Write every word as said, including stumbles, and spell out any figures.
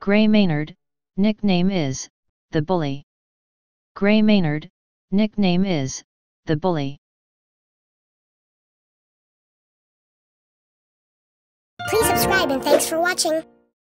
Gray Maynard, nickname is, The Bully. Gray Maynard, nickname is, The Bully. Please subscribe and thanks for watching.